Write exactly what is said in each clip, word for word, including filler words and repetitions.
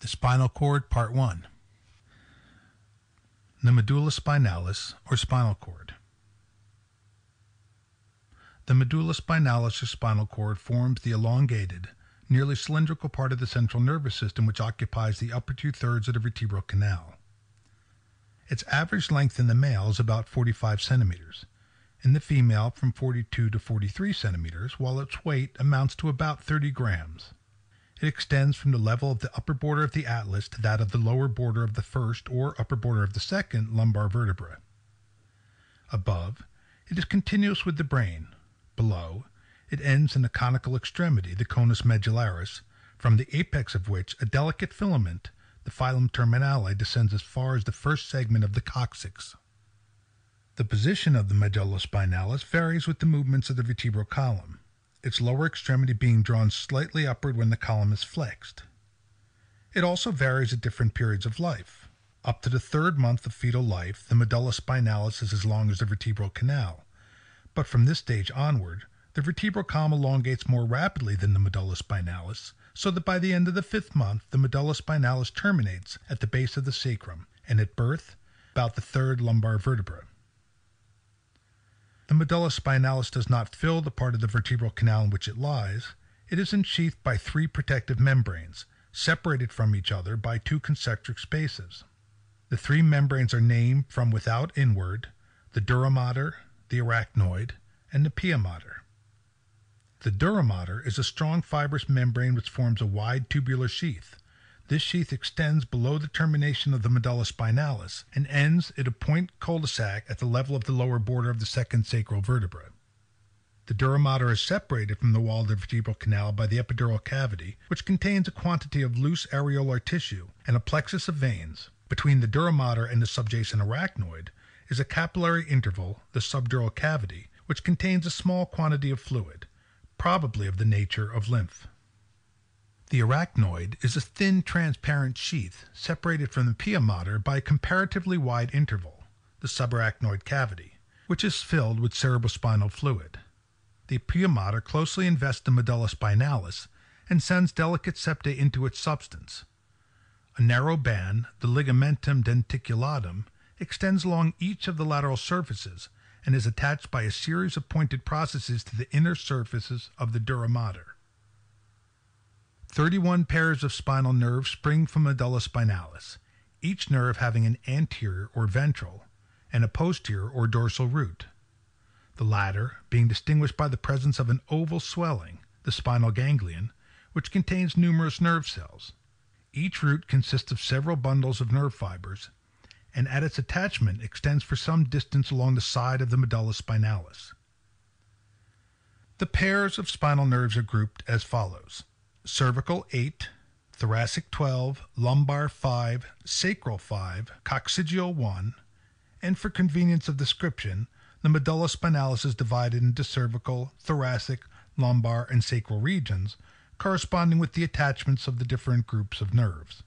The spinal cord, part one. The medulla spinalis, or spinal cord. The medulla spinalis, or spinal cord, forms the elongated, nearly cylindrical part of the central nervous system which occupies the upper two-thirds of the vertebral canal. Its average length in the male is about forty-five centimeters, in the female from forty-two to forty-three centimeters, while its weight amounts to about thirty grams. It extends from the level of the upper border of the atlas to that of the lower border of the first or upper border of the second lumbar vertebra. Above, it is continuous with the brain. Below, it ends in a conical extremity, the conus medullaris, from the apex of which a delicate filament, the filum terminale, descends as far as the first segment of the coccyx. The position of the medulla spinalis varies with the movements of the vertebral column, its lower extremity being drawn slightly upward when the column is flexed. It also varies at different periods of life. Up to the third month of fetal life, the medulla spinalis is as long as the vertebral canal, but from this stage onward, the vertebral column elongates more rapidly than the medulla spinalis, so that by the end of the fifth month, the medulla spinalis terminates at the base of the sacrum, and at birth, about the third lumbar vertebra. The medulla spinalis does not fill the part of the vertebral canal in which it lies. It is ensheathed by three protective membranes, separated from each other by two concentric spaces. The three membranes are named from without inward, the dura mater, the arachnoid, and the pia mater. The dura mater is a strong fibrous membrane which forms a wide tubular sheath. This sheath extends below the termination of the medulla spinalis and ends at a point cul-de-sac at the level of the lower border of the second sacral vertebra. The dura mater is separated from the wall of the vertebral canal by the epidural cavity, which contains a quantity of loose areolar tissue and a plexus of veins. Between the dura mater and the subjacent arachnoid is a capillary interval, the subdural cavity, which contains a small quantity of fluid, probably of the nature of lymph. The arachnoid is a thin, transparent sheath separated from the pia mater by a comparatively wide interval, the subarachnoid cavity, which is filled with cerebrospinal fluid. The pia mater closely invests the medulla spinalis and sends delicate septa into its substance. A narrow band, the ligamentum denticulatum, extends along each of the lateral surfaces and is attached by a series of pointed processes to the inner surfaces of the dura mater. Thirty-one pairs of spinal nerves spring from medulla spinalis, each nerve having an anterior or ventral and a posterior or dorsal root, the latter being distinguished by the presence of an oval swelling, the spinal ganglion, which contains numerous nerve cells. Each root consists of several bundles of nerve fibers, and at its attachment extends for some distance along the side of the medulla spinalis. The pairs of spinal nerves are grouped as follows: cervical eight, thoracic twelve, lumbar five, sacral five, coccygeal one, and for convenience of description, the medulla spinalis is divided into cervical, thoracic, lumbar, and sacral regions, corresponding with the attachments of the different groups of nerves.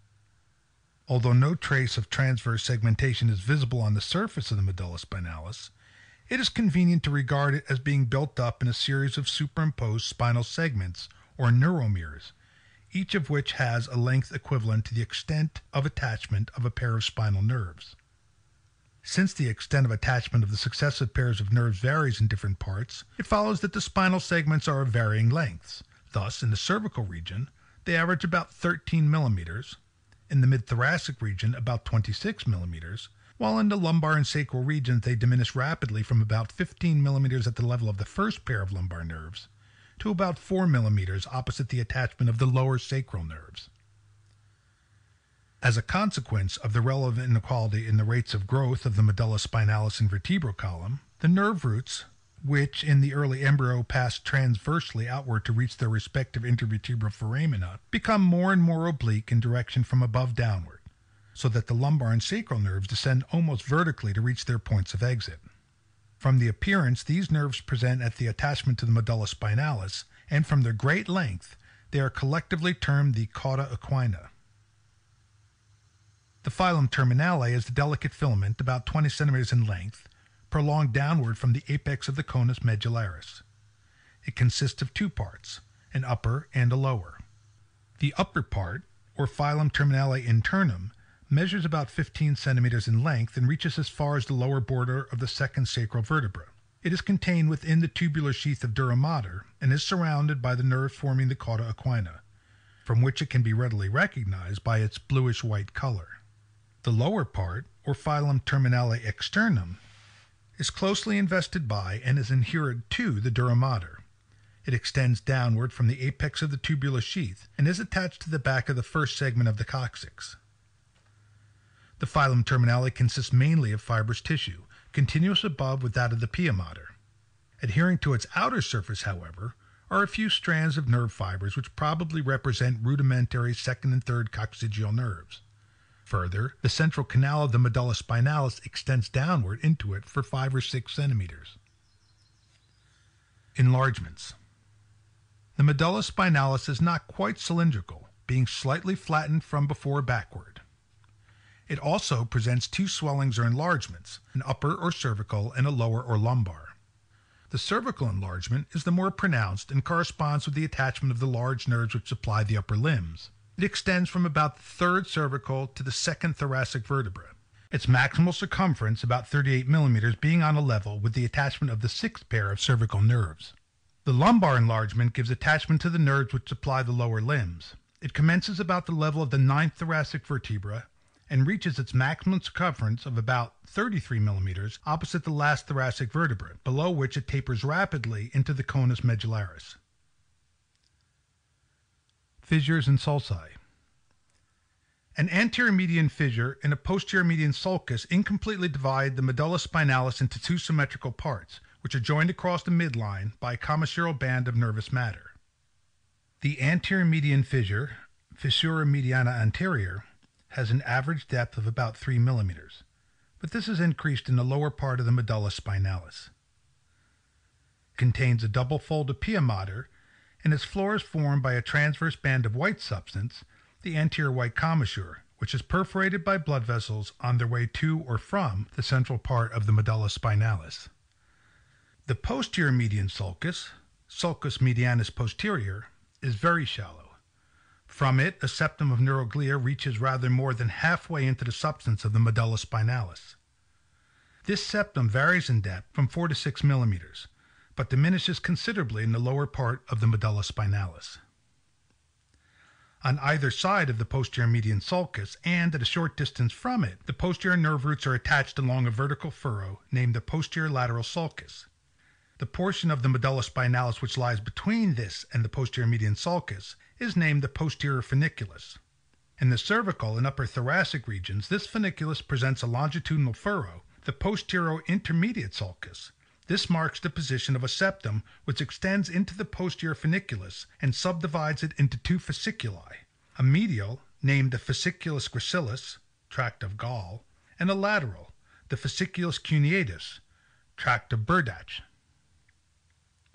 Although no trace of transverse segmentation is visible on the surface of the medulla spinalis, it is convenient to regard it as being built up in a series of superimposed spinal segments, or neuromeres, each of which has a length equivalent to the extent of attachment of a pair of spinal nerves. Since the extent of attachment of the successive pairs of nerves varies in different parts, it follows that the spinal segments are of varying lengths. Thus, in the cervical region, they average about thirteen millimeters, in the mid-thoracic region about twenty-six millimeters, while in the lumbar and sacral regions they diminish rapidly from about fifteen millimeters at the level of the first pair of lumbar nerves, to about four millimeters opposite the attachment of the lower sacral nerves. As a consequence of the relevant inequality in the rates of growth of the medulla spinalis and vertebral column, the nerve roots, which in the early embryo pass transversely outward to reach their respective intervertebral foramina, become more and more oblique in direction from above downward, so that the lumbar and sacral nerves descend almost vertically to reach their points of exit. From the appearance these nerves present at the attachment to the medulla spinalis, and from their great length, they are collectively termed the cauda equina. The filum terminale is the delicate filament, about twenty centimeters in length, prolonged downward from the apex of the conus medullaris. It consists of two parts, an upper and a lower. The upper part, or filum terminale internum, measures about fifteen centimeters in length and reaches as far as the lower border of the second sacral vertebra. It is contained within the tubular sheath of dura mater and is surrounded by the nerve forming the cauda equina, from which it can be readily recognized by its bluish-white color. The lower part, or filum terminale externum, is closely invested by and is inherent to the dura mater. It extends downward from the apex of the tubular sheath and is attached to the back of the first segment of the coccyx. The filum terminale consists mainly of fibrous tissue, continuous above with that of the pia mater. Adhering to its outer surface, however, are a few strands of nerve fibers which probably represent rudimentary second and third coccygeal nerves. Further, the central canal of the medulla spinalis extends downward into it for five or six centimeters. Enlargements. The medulla spinalis is not quite cylindrical, being slightly flattened from before backward. It also presents two swellings or enlargements, an upper or cervical and a lower or lumbar. The cervical enlargement is the more pronounced and corresponds with the attachment of the large nerves which supply the upper limbs. It extends from about the third cervical to the second thoracic vertebra, its maximal circumference about thirty-eight millimeters being on a level with the attachment of the sixth pair of cervical nerves. The lumbar enlargement gives attachment to the nerves which supply the lower limbs. It commences about the level of the ninth thoracic vertebra and reaches its maximum circumference of about thirty-three millimeters opposite the last thoracic vertebra, below which it tapers rapidly into the conus medullaris. Fissures and sulci. An anterior median fissure and a posterior median sulcus incompletely divide the medulla spinalis into two symmetrical parts, which are joined across the midline by a commissural band of nervous matter. The anterior median fissure, fissura mediana anterior, has an average depth of about three millimeters, but this is increased in the lower part of the medulla spinalis. It contains a double fold of pia mater, and its floor is formed by a transverse band of white substance, the anterior white commissure, which is perforated by blood vessels on their way to or from the central part of the medulla spinalis. The posterior median sulcus, sulcus medianus posterior, is very shallow. From it, a septum of neuroglia reaches rather more than halfway into the substance of the medulla spinalis. This septum varies in depth from four to six millimeters, but diminishes considerably in the lower part of the medulla spinalis. On either side of the posterior median sulcus and at a short distance from it, the posterior nerve roots are attached along a vertical furrow named the posterior lateral sulcus. The portion of the medulla spinalis which lies between this and the posterior median sulcus is named the posterior funiculus. In the cervical and upper thoracic regions, this funiculus presents a longitudinal furrow, the posterior intermediate sulcus. This marks the position of a septum which extends into the posterior funiculus and subdivides it into two fasciculi, a medial, named the fasciculus gracilis, tract of Gall, and a lateral, the fasciculus cuneatus, tract of Burdach.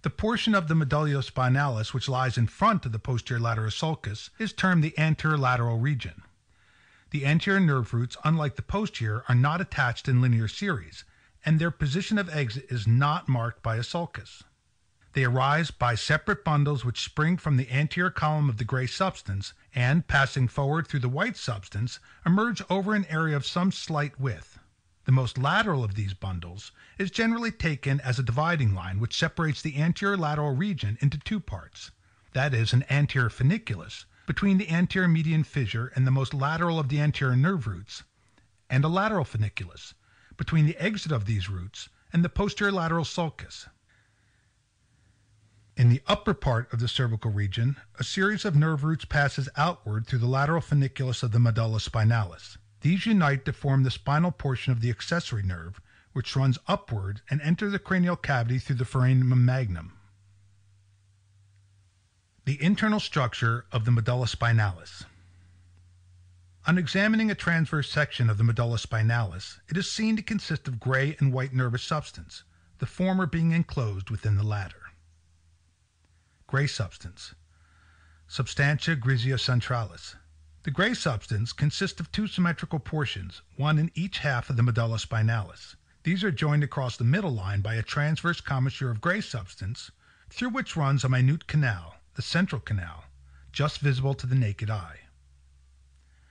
The portion of the medulla spinalis which lies in front of the posterior lateral sulcus is termed the anterior lateral region. The anterior nerve roots, unlike the posterior, are not attached in linear series, and their position of exit is not marked by a sulcus. They arise by separate bundles which spring from the anterior column of the gray substance and, passing forward through the white substance, emerge over an area of some slight width. The most lateral of these bundles is generally taken as a dividing line which separates the anterior lateral region into two parts, that is, an anterior funiculus, between the anterior median fissure and the most lateral of the anterior nerve roots, and a lateral funiculus, between the exit of these roots and the posterior lateral sulcus. In the upper part of the cervical region, a series of nerve roots passes outward through the lateral funiculus of the medulla spinalis. These unite to form the spinal portion of the accessory nerve, which runs upward and enters the cranial cavity through the foramen magnum. The internal structure of the medulla spinalis. On examining a transverse section of the medulla spinalis, it is seen to consist of gray and white nervous substance, the former being enclosed within the latter. Gray substance. Substantia grigia centralis. The gray substance consists of two symmetrical portions, one in each half of the medulla spinalis. These are joined across the middle line by a transverse commissure of gray substance, through which runs a minute canal, the central canal, just visible to the naked eye.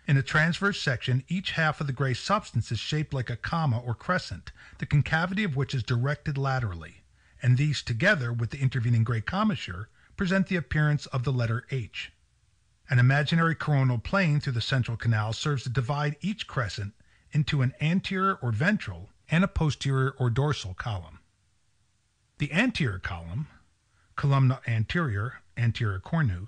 In the transverse section, each half of the gray substance is shaped like a comma or crescent, the concavity of which is directed laterally, and these, together with the intervening gray commissure, present the appearance of the letter H. An imaginary coronal plane through the central canal serves to divide each crescent into an anterior or ventral and a posterior or dorsal column. The anterior column, columna anterior, anterior cornu,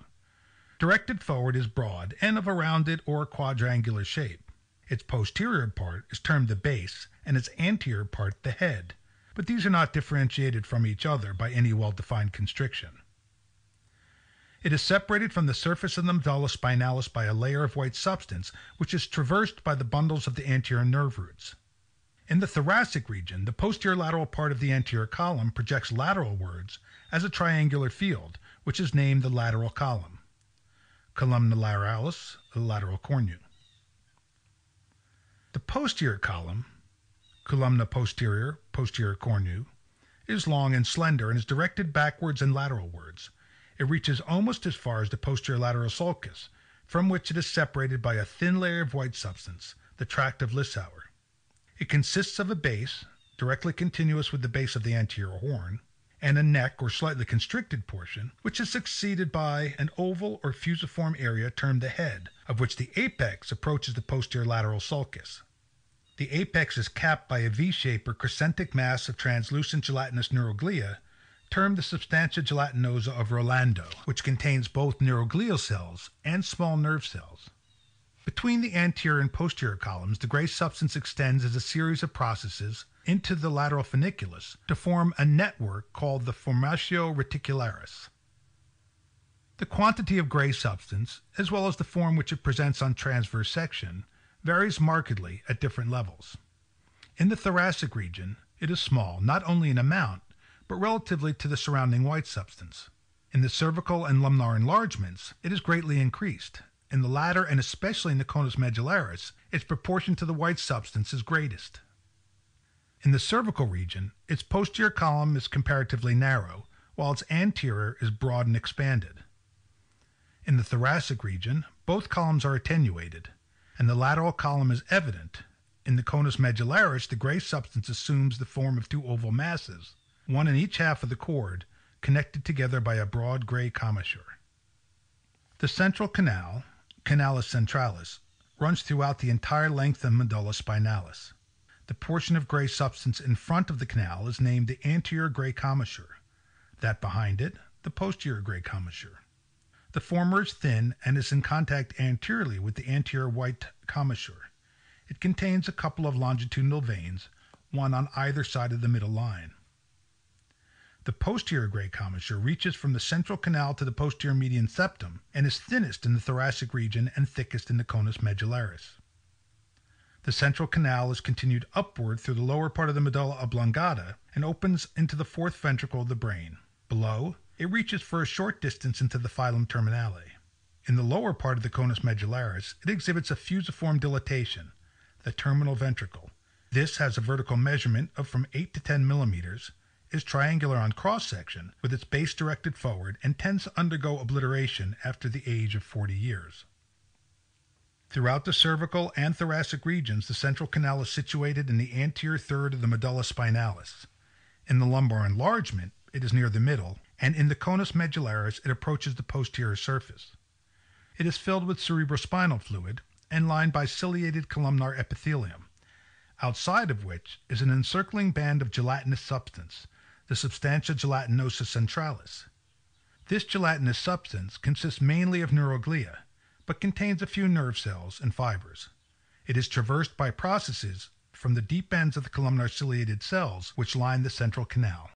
directed forward is broad and of a rounded or quadrangular shape. Its posterior part is termed the base and its anterior part the head, but these are not differentiated from each other by any well-defined constriction. It is separated from the surface of the medulla spinalis by a layer of white substance, which is traversed by the bundles of the anterior nerve roots. In the thoracic region, the posterior lateral part of the anterior column projects lateralwards as a triangular field, which is named the lateral column, columna lateralis, the lateral cornu. The posterior column, columna posterior, posterior cornu, is long and slender and is directed backwards and lateralwards. It reaches almost as far as the posterior lateral sulcus, from which it is separated by a thin layer of white substance, the tract of Lissauer. It consists of a base, directly continuous with the base of the anterior horn, and a neck or slightly constricted portion, which is succeeded by an oval or fusiform area termed the head, of which the apex approaches the posterior lateral sulcus. The apex is capped by a V-shaped or crescentic mass of translucent gelatinous neuroglia, termed the substantia gelatinosa of Rolando, which contains both neuroglial cells and small nerve cells. Between the anterior and posterior columns, the gray substance extends as a series of processes into the lateral funiculus to form a network called the formatio reticularis. The quantity of gray substance, as well as the form which it presents on transverse section, varies markedly at different levels. In the thoracic region, it is small, not only in amount, but relatively to the surrounding white substance. In the cervical and lumbar enlargements, it is greatly increased. In the latter, and especially in the conus medullaris, its proportion to the white substance is greatest. In the cervical region, its posterior column is comparatively narrow, while its anterior is broad and expanded. In the thoracic region, both columns are attenuated, and the lateral column is evident. In the conus medullaris, the gray substance assumes the form of two oval masses, one in each half of the cord, connected together by a broad gray commissure. The central canal, canalus centralis, runs throughout the entire length of medulla spinalis. The portion of gray substance in front of the canal is named the anterior gray commissure, that behind it, the posterior gray commissure. The former is thin and is in contact anteriorly with the anterior white commissure. It contains a couple of longitudinal veins, one on either side of the middle line. The posterior gray commissure reaches from the central canal to the posterior median septum and is thinnest in the thoracic region and thickest in the conus medullaris. The central canal is continued upward through the lower part of the medulla oblongata and opens into the fourth ventricle of the brain. Below, it reaches for a short distance into the filum terminale. In the lower part of the conus medullaris, it exhibits a fusiform dilatation, the terminal ventricle. This has a vertical measurement of from eight to ten millimeters, is triangular on cross-section, with its base directed forward, and tends to undergo obliteration after the age of forty years. Throughout the cervical and thoracic regions, the central canal is situated in the anterior third of the medulla spinalis. In the lumbar enlargement, it is near the middle, and in the conus medullaris, it approaches the posterior surface. It is filled with cerebrospinal fluid and lined by ciliated columnar epithelium, outside of which is an encircling band of gelatinous substance, the substantia gelatinosa centralis. This gelatinous substance consists mainly of neuroglia, but contains a few nerve cells and fibers. It is traversed by processes from the deep ends of the columnar ciliated cells which line the central canal.